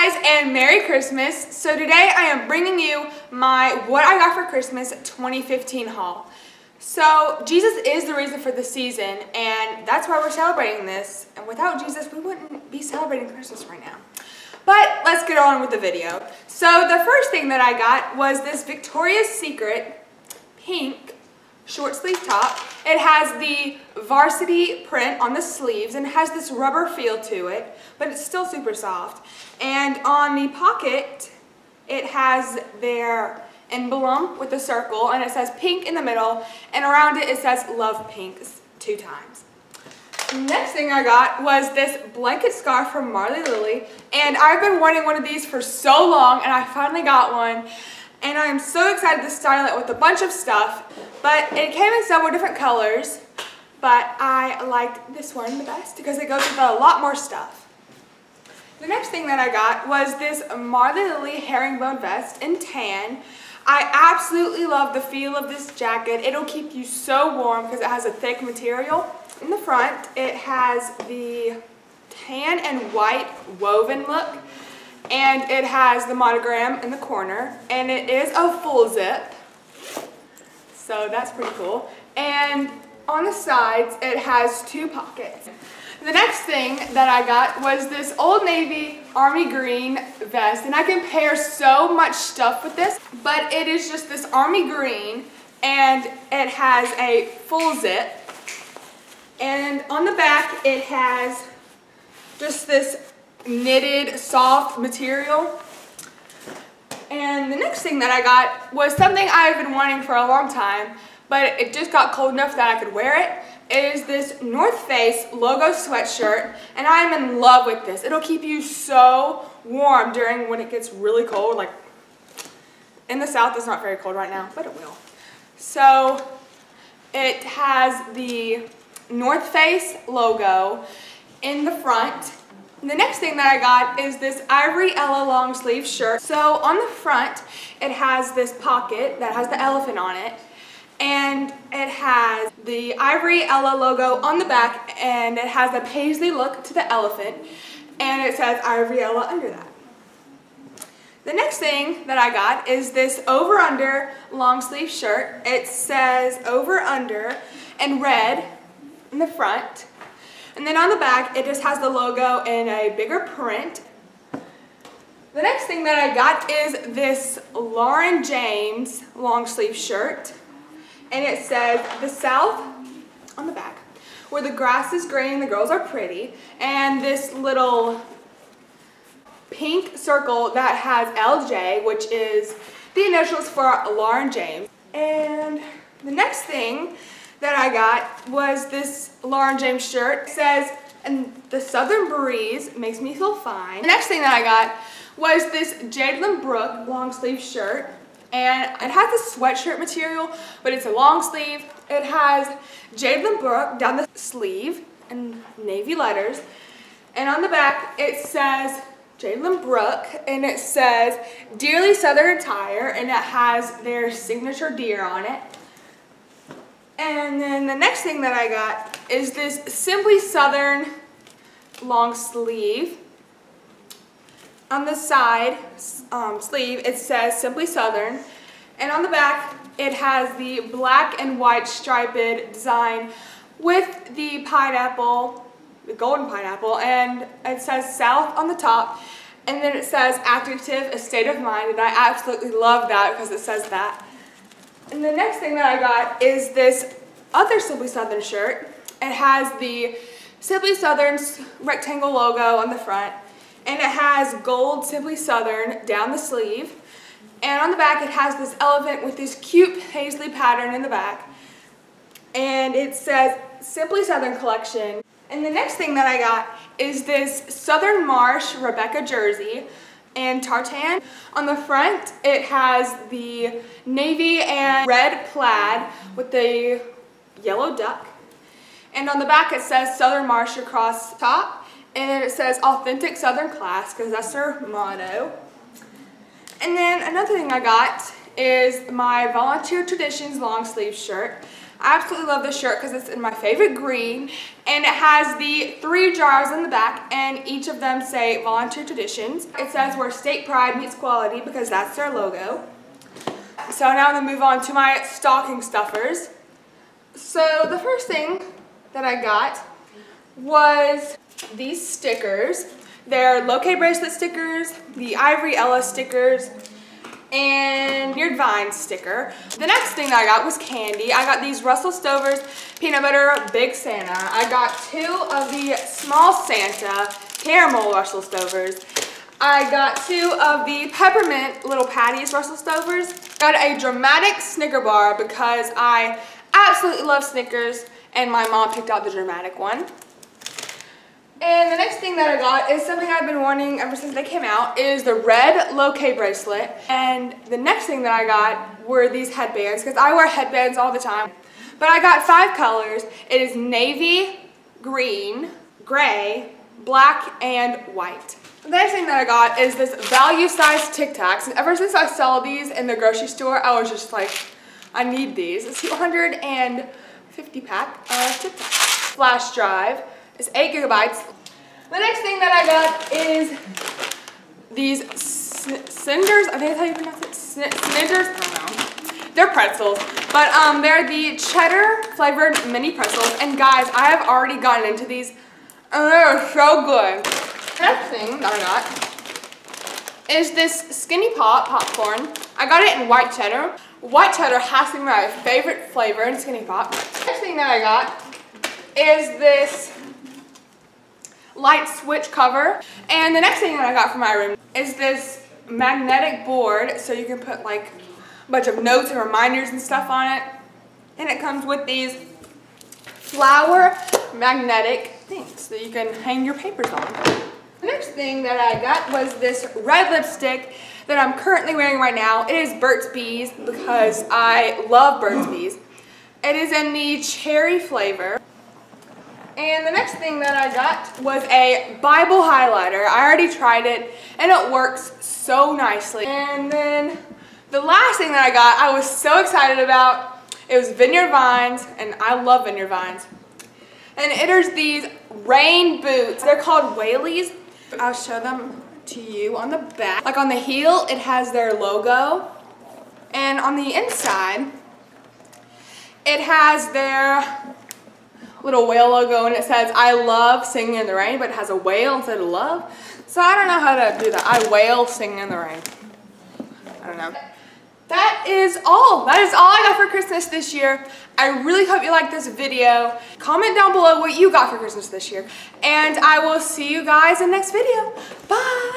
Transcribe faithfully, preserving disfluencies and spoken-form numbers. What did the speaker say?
guys and Merry Christmas. So today I am bringing you my what I got for Christmas twenty fifteen haul. So Jesus is the reason for the season, and that's why we're celebrating this, and without Jesus we wouldn't be celebrating Christmas right now. But let's get on with the video. So the first thing that I got was this Victoria's Secret pink short sleeve top. It has the varsity print on the sleeves and it has this rubber feel to it, but it's still super soft. And on the pocket, it has their emblem with a circle and it says pink in the middle, and around it, it says love pink two times. Next thing I got was this blanket scarf from Marley Lilly, and I've been wanting one of these for so long and I finally got one. And I'm so excited to style it with a bunch of stuff, but it came in several different colors, but I liked this one the best because it goes with a lot more stuff. The next thing that I got was this Marley Lilly herringbone vest in tan. I absolutely love the feel of this jacket. It'll keep you so warm because it has a thick material. In the front, it has the tan and white woven look. And it has the monogram in the corner, and it is a full zip, so that's pretty cool. And on the sides, it has two pockets. The next thing that I got was this Old Navy army green vest, and I can pair so much stuff with this, but it is just this army green, and it has a full zip. And on the back, it has just this knitted soft material. And the next thing that I got was something I've been wanting for a long time, but it just got cold enough that I could wear it. It is this North Face logo sweatshirt, and I am in love with this. It'll keep you so warm during when it gets really cold. Like in the South, it's not very cold right now, but it will. So it has the North Face logo in the front. The next thing that I got is this Ivory Ella long sleeve shirt. So on the front, it has this pocket that has the elephant on it, and it has the Ivory Ella logo on the back, and it has a paisley look to the elephant, and it says Ivory Ella under that. The next thing that I got is this Over Under long sleeve shirt. It says Over Under in red in the front. And then on the back, it just has the logo in a bigger print. The next thing that I got is this Lauren James long sleeve shirt. And it says the South on the back, where the grass is green and the girls are pretty. And this little pink circle that has L J, which is the initials for Lauren James. And the next thing that I got was this Lauren James shirt. It says, and the Southern breeze makes me feel fine. The next thing that I got was this Jadelynn Brooke long sleeve shirt. And it has a sweatshirt material, but it's a long sleeve. It has Jadelynn Brooke down the sleeve in navy letters. And on the back, it says Jadelynn Brooke, and it says Dearly Southern Attire, and it has their signature deer on it. And then the next thing that I got is this Simply Southern long sleeve. On the side um, sleeve, it says Simply Southern. And on the back, it has the black and white striped design with the pineapple, the golden pineapple, and it says South on the top. And then it says adjective, a state of mind, and I absolutely love that because it says that. And the next thing that I got is this other Simply Southern shirt. It has the Simply Southern rectangle logo on the front, and it has gold Simply Southern down the sleeve. And on the back, it has this elephant with this cute paisley pattern in the back. And it says Simply Southern Collection. And the next thing that I got is this Southern Marsh Rebecca jersey and tartan. On the front, it has the navy and red plaid with the yellow duck. And on the back, it says Southern Marsh across top. And it says authentic Southern class, because that's their motto. And then another thing I got is my Volunteer Traditions long sleeve shirt. I absolutely love this shirt because it's in my favorite green, and it has the three jars in the back, and each of them say Volunteer Traditions. It says where state pride meets quality because that's their logo. So now I'm gonna move on to my stocking stuffers. So the first thing that I got was these stickers. They're Loki bracelet stickers, the Ivory Ella stickers, and Vineyard Vines sticker. The next thing that I got was candy. I got these Russell Stover's peanut butter Big Santa. I got two of the Small Santa caramel Russell Stover's. I got two of the peppermint Little Patties Russell Stover's. Got a dramatic Snicker bar because I absolutely love Snickers, and my mom picked out the dramatic one. And the next thing that I got is something I've been wanting ever since they came out, is the red Loki bracelet. And the next thing that I got were these headbands, because I wear headbands all the time. But I got five colors. It is navy, green, gray, black, and white. The next thing that I got is this value size Tic Tacs. And ever since I saw these in the grocery store, I was just like, I need these. It's two hundred fifty pack of Tic Tacs. Flash drive. It's eight gigabytes. The next thing that I got is these Cinders, I think that's how you pronounce it, Cinders, I don't know. They're pretzels, but um, they're the cheddar flavored mini pretzels. And guys, I have already gotten into these, and they're so good. The next thing that I got is this Skinny Pop popcorn. I got it in white cheddar. White cheddar has to be my favorite flavor in Skinny Pop. The next thing that I got is this light switch cover. And the next thing that I got for my room is this magnetic board, so you can put like a bunch of notes and reminders and stuff on it. And it comes with these flower magnetic things that you can hang your papers on. The next thing that I got was this red lipstick that I'm currently wearing right now. It is Burt's Bees because I love Burt's Bees. It is in the cherry flavor. And the next thing that I got was a Bible highlighter. I already tried it, and it works so nicely. And then the last thing that I got, I was so excited about. It was Vineyard Vines, and I love Vineyard Vines. And it is these rain boots. They're called Whaleys. I'll show them to you on the back. Like on the heel, it has their logo. And on the inside, it has their little whale logo, and it says I love singing in the rain, but it has a whale instead of love. So I don't know how to do that. I whale singing in the rain. I don't know. That is all. That is all I got for Christmas this year. I really hope you liked this video. Comment down below what you got for Christmas this year. And I will see you guys in the next video. Bye!